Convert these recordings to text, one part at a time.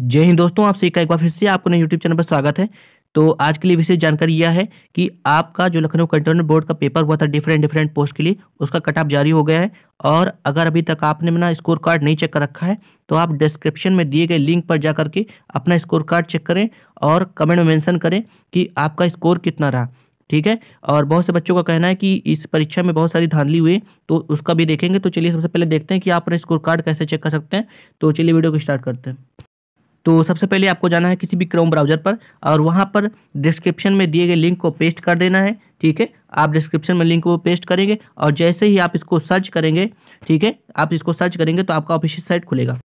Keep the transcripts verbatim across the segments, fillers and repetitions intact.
जय हिंद दोस्तों, आप सभी का एक बार फिर से आपको नए यूट्यूब चैनल पर स्वागत है। तो आज के लिए विशेष जानकारी यह है कि आपका जो लखनऊ कैंटोनमेंट बोर्ड का पेपर हुआ था डिफरेंट डिफरेंट पोस्ट के लिए, उसका कट ऑफ जारी हो गया है। और अगर अभी तक आपने ना स्कोर कार्ड नहीं चेक कर रखा है तो आप डिस्क्रिप्शन में दिए गए लिंक पर जा करके अपना स्कोर कार्ड चेक करें और कमेंट में मेंशन करें कि आपका स्कोर कितना रहा, ठीक है। और बहुत से बच्चों का कहना है कि इस परीक्षा में बहुत सारी धांधली हुई, तो उसका भी देखेंगे। तो चलिए सबसे पहले देखते हैं कि आप अपना स्कोर कार्ड कैसे चेक कर सकते हैं। तो चलिए वीडियो को स्टार्ट करते हैं। तो सबसे पहले आपको जाना है किसी भी क्रोम ब्राउज़र पर और वहाँ पर डिस्क्रिप्शन में दिए गए लिंक को पेस्ट कर देना है, ठीक है। आप डिस्क्रिप्शन में लिंक को पेस्ट करेंगे और जैसे ही आप इसको सर्च करेंगे, ठीक है, आप इसको सर्च करेंगे तो आपका ऑफिशियल साइट खुलेगा।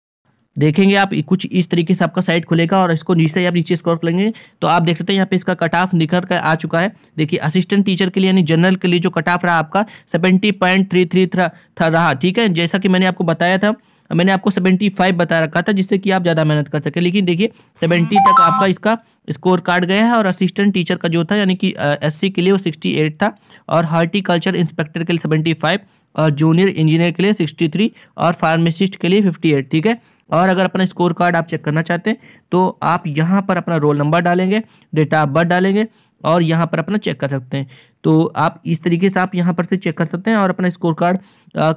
देखेंगे आप कुछ इस तरीके से आपका साइट खुलेगा और इसको नीचे आप नीचे स्क्रॉल करेंगे तो आप देख सकते हैं यहाँ पे इसका कट ऑफ निकल कर आ चुका है। देखिए असिस्टेंट टीचर के लिए यानी जनरल के लिए जो कट ऑफ रहा आपका सेवेंटी पॉइंट थ्री थ्री था रहा, ठीक है। जैसा कि मैंने आपको बताया था, मैंने आपको पचहत्तर बता रखा था जिससे कि आप ज़्यादा मेहनत कर सके, लेकिन देखिए सत्तर तक आपका इसका स्कोर कार्ड गया है। और असिस्टेंट टीचर का जो था यानी कि एससी के लिए वो अड़सठ था और हॉर्टिकल्चर इंस्पेक्टर के लिए पचहत्तर और जूनियर इंजीनियर के लिए तिरसठ और फार्मासिस्ट के लिए अट्ठावन, ठीक है। और अगर अपना स्कोर कार्ड आप चेक करना चाहते हैं तो आप यहाँ पर अपना रोल नंबर डालेंगे, डेट ऑफ बर्थ डालेंगे और यहाँ पर अपना चेक कर सकते हैं। तो आप इस तरीके से आप यहाँ पर से चेक कर सकते हैं और अपना स्कोर कार्ड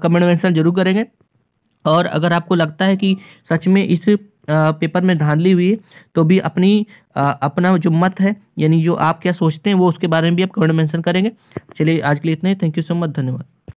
कमेंट मेंशन जरूर करेंगे। और अगर आपको लगता है कि सच में इस पेपर में धांधली हुई है तो भी अपनी अपना जो मत है यानी जो आप क्या सोचते हैं वो उसके बारे में भी आप कमेंट मेंशन करेंगे। चलिए आज के लिए इतना ही। थैंक यू सो मच, धन्यवाद।